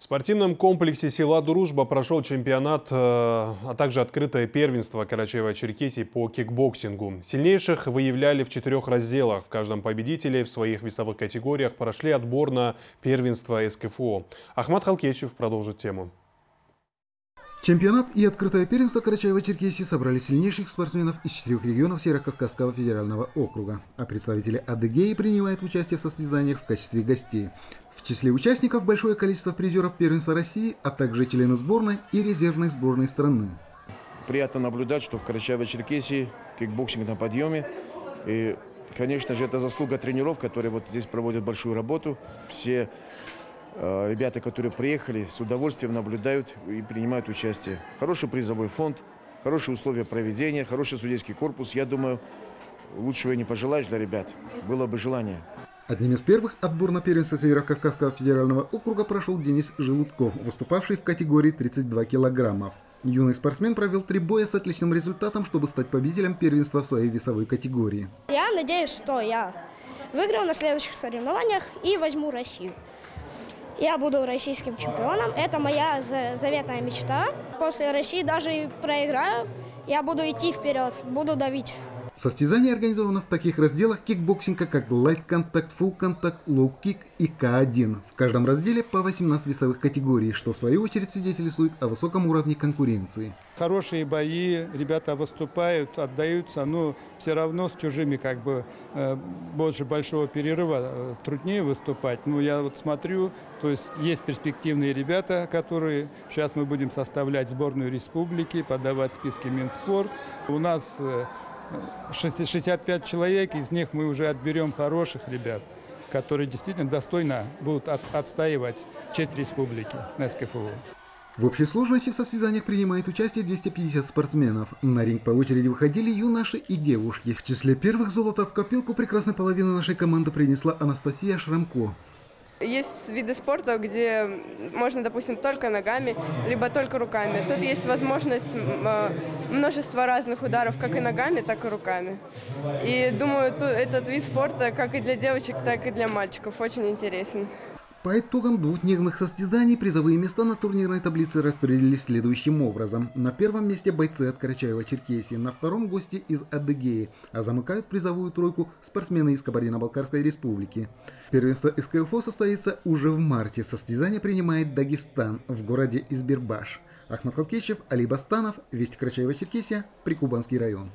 В спортивном комплексе села Дружба прошел чемпионат, а также открытое первенство Карачаево-Черкесии по кикбоксингу. Сильнейших выявляли в 4 разделах. В каждом победителе в своих весовых категориях прошли отбор на первенство СКФО. Ахмат Халкечев продолжит тему. Чемпионат и открытое первенство Карачаево-Черкесии собрали сильнейших спортсменов из 4 регионов Северо-Кавказского федерального округа, а представители Адыгеи принимают участие в состязаниях в качестве гостей. В числе участников большое количество призеров первенства России, а также члены сборной и резервной сборной страны. Приятно наблюдать, что в Карачаево-Черкесии кикбоксинг на подъеме. И, конечно же, это заслуга тренеров, которые вот здесь проводят большую работу. Все ребята, которые приехали, с удовольствием наблюдают и принимают участие. Хороший призовой фонд, хорошие условия проведения, хороший судейский корпус. Я думаю, лучшего и не пожелаешь для ребят. Было бы желание. Одним из первых отбор на первенство Северо-Кавказского федерального округа прошел Денис Желудков, выступавший в категории 32 килограммов. Юный спортсмен провел 3 боя с отличным результатом, чтобы стать победителем первенства в своей весовой категории. Я надеюсь, что я выиграю на следующих соревнованиях и возьму Россию. Я буду российским чемпионом. Это моя заветная мечта. После России даже проиграю, я буду идти вперед, буду давить. Состязание организовано в таких разделах кикбоксинга, как лайт-контакт, фулл-контакт, лоу-кик и К1. В каждом разделе по 18 весовых категорий, что в свою очередь свидетельствует о высоком уровне конкуренции. Хорошие бои, ребята выступают, отдаются, но все равно с чужими как бы больше большого перерыва труднее выступать. Но я вот смотрю, то есть перспективные ребята, которые сейчас мы будем составлять сборную республики, подавать списки Минспорт. У нас 65 человек, из них мы уже отберем хороших ребят, которые действительно достойно будут отстаивать честь республики на СКФО. В общей сложности в состязаниях принимает участие 250 спортсменов. На ринг по очереди выходили юноши и девушки. В числе первых золото в копилку прекрасной половины нашей команды принесла Анастасия Шрамко. Есть виды спорта, где можно, допустим, только ногами, либо только руками. Тут есть возможность множества разных ударов, как и ногами, так и руками. И думаю, этот вид спорта, как и для девочек, так и для мальчиков, очень интересен. По итогам двухдневных состязаний призовые места на турнирной таблице распределились следующим образом. На первом месте бойцы от Карачаево-Черкесии, на втором гости из Адыгеи, а замыкают призовую тройку спортсмены из Кабардино-Балкарской республики. Первенство СКФО состоится уже в марте. Состязание принимает Дагестан в городе Избербаш. Ахмат Халкечев, Али Бастанов, Вести Карачаево-Черкесия, Прикубанский район.